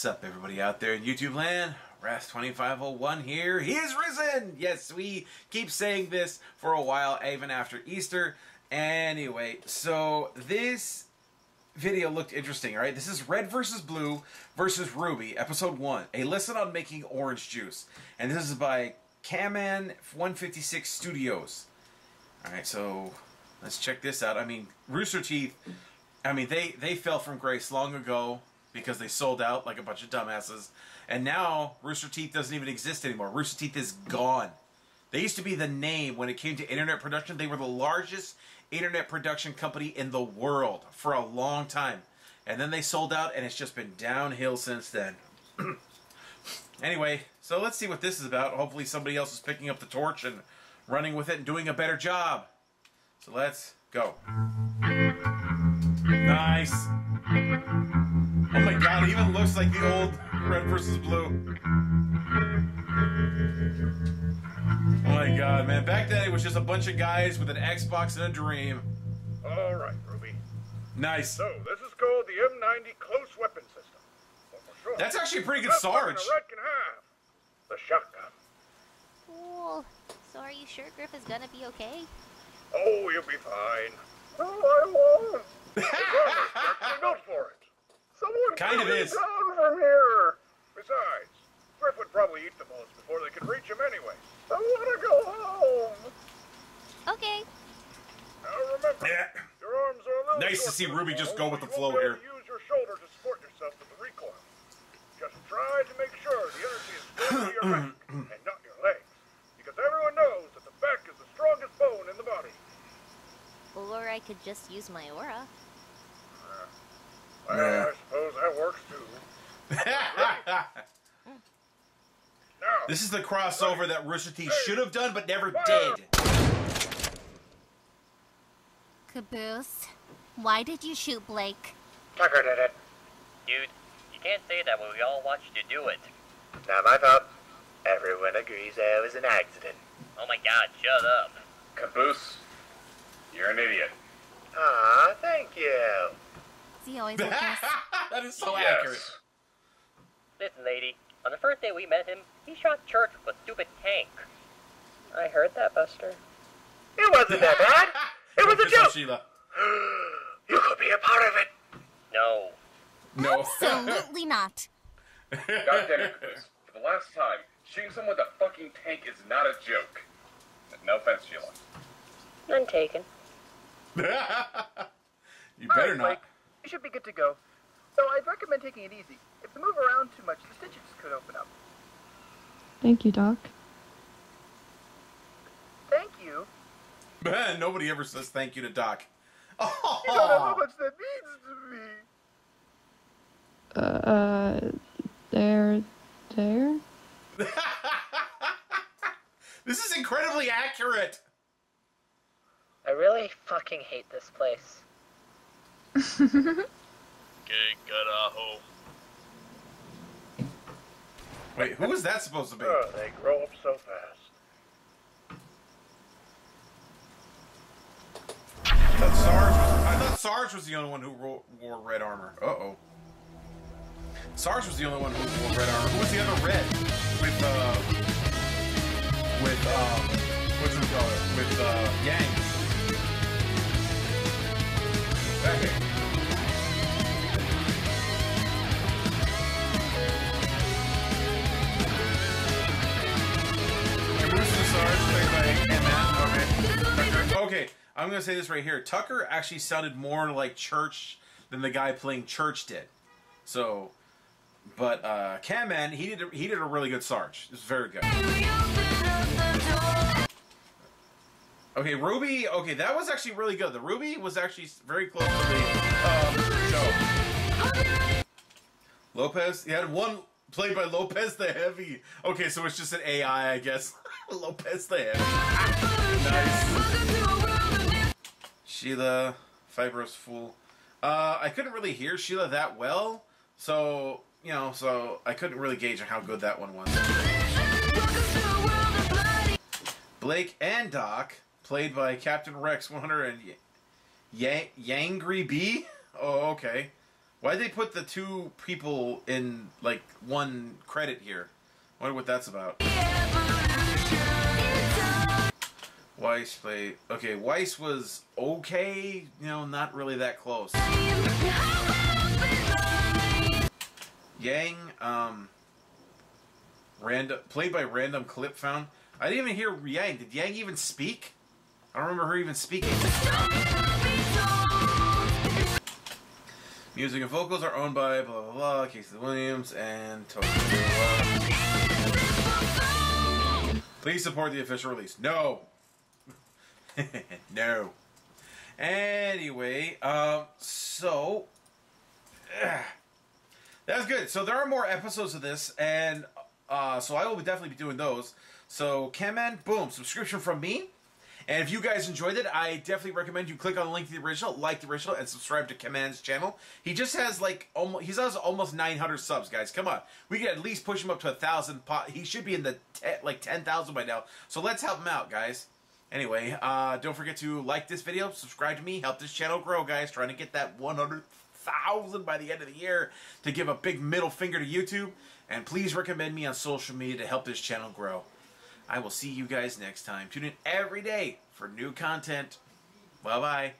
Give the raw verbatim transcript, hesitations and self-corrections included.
What's up, everybody out there in YouTube land? Wrath twenty-five oh one here. He is risen! Yes, we keep saying this for a while, even after Easter. Anyway, so this video looked interesting, right? This is Red versus. Blue versus RWBY, Episode one, a lesson on making orange juice. And this is by Camman one fifty-six Studios. Alright, so let's check this out. I mean, Rooster Teeth, I mean, they, they fell from grace long ago, because they sold out like a bunch of dumbasses. And now, Rooster Teeth doesn't even exist anymore. Rooster Teeth is gone. They used to be the name when it came to internet production. They were the largest internet production company in the world for a long time. And then they sold out, and it's just been downhill since then. Anyway, so let's see what this is about. Hopefully somebody else is picking up the torch and running with it and doing a better job. So let's go. Nice. Oh my god, it even looks like the old Red versus. Blue. Oh my god, man. Back then it was just a bunch of guys with an Xbox and a dream. Alright, RWBY. Nice. So, this is called the M ninety Close Weapon System. Well, for sure. That's actually a pretty good Sarge. The Red can have the shotgun. Cool. So are you sure Griff is gonna be okay? Oh, you'll be fine. Oh, I won't. It's not for it. Someone kind of is down from here. Besides, Griff would probably eat the bullets before they could reach him anyway. I want to go home. Okay. Now remember, yeah. Your arms are a little nice to see RWBY just go with the flow here. Use your shoulder to support yourself with the recoil. Just try to make sure the energy is going to your back and not your legs, because everyone knows that the back is the strongest bone in the body. Or I could just use my aura. Well, yeah. I suppose that works too. Now, this is the crossover that Rooster Teeth should have done but never did. Caboose, why did you shoot Blake? Tucker did it. Dude, you can't say that when we all watched you do it. Not my fault. Everyone agrees that it was an accident. Oh my god, shut up. Caboose, you're an idiot. Aw, thank you. He always like this. That is so yes. accurate. Listen, lady. On the first day we met him, he shot Church with a stupid tank. I heard that, Buster. It wasn't that bad. It was a joke. Sheila. You could be a part of it. No. No. Absolutely not. God damn it, Chris. For the last time, shooting someone with a fucking tank is not a joke. No offense, Sheila. None taken. You better right, not. Like, you should be good to go. So I'd recommend taking it easy. If you move around too much, the stitches could open up. Thank you, Doc. Thank you. Man, nobody ever says thank you to Doc. Oh. You don't know how much that means to me. Uh, there, there. This is incredibly accurate. I really fucking hate this place. Okay, got a home. Wait, who was that supposed to be? Oh, they grow up so fast. I thought Sarge was, I thought Sarge was the only one who wore, wore red armor. Uh oh. Sarge was the only one who wore red armor. Who was the other red? With uh, with um, what's it called? With uh, Yang. Hey. Okay, I'm going to say this right here. Tucker actually sounded more like Church than the guy playing Church did. So, but uh, Camman, he did, a, he did a really good Sarge. It was very good. Okay, RWBY, okay, that was actually really good. The RWBY was actually very close to the um, show. Lopez, he had one played by Lopez the Heavy. Okay, so it's just an A I, I guess. Lopez the Heavy. Nice. Sheila, fibrous fool. Uh, I couldn't really hear Sheila that well, so, you know, so I couldn't really gauge on how good that one was. Blake and Doc, played by Captain Rex one hundred and Yangry B? Oh, okay. Why'd they put the two people in, like, one credit here? I wonder what that's about. Weiss played... Okay, Weiss was okay. You know, not really that close. Yang, um... Random... Played by random clip found. I didn't even hear Yang. Did Yang even speak? I don't remember her even speaking. Music and vocals are owned by blah blah blah, Casey Williams, and Toby. Please support the official release. No! No. Anyway, um, so... Uh, that's good. So there are more episodes of this, and uh, so I will definitely be doing those. So, Camman, boom, subscription from me. And if you guys enjoyed it, I definitely recommend you click on the link to the original, like the original, and subscribe to Camman's channel. He just has like almost, he has almost nine hundred subs, guys. Come on, we can at least push him up to a thousand. He should be in the like ten thousand by now. So let's help him out, guys. Anyway, uh, don't forget to like this video, subscribe to me, help this channel grow, guys. Trying to get that one hundred thousand by the end of the year to give a big middle finger to YouTube. And please recommend me on social media to help this channel grow. I will see you guys next time. Tune in every day for new content. Bye-bye.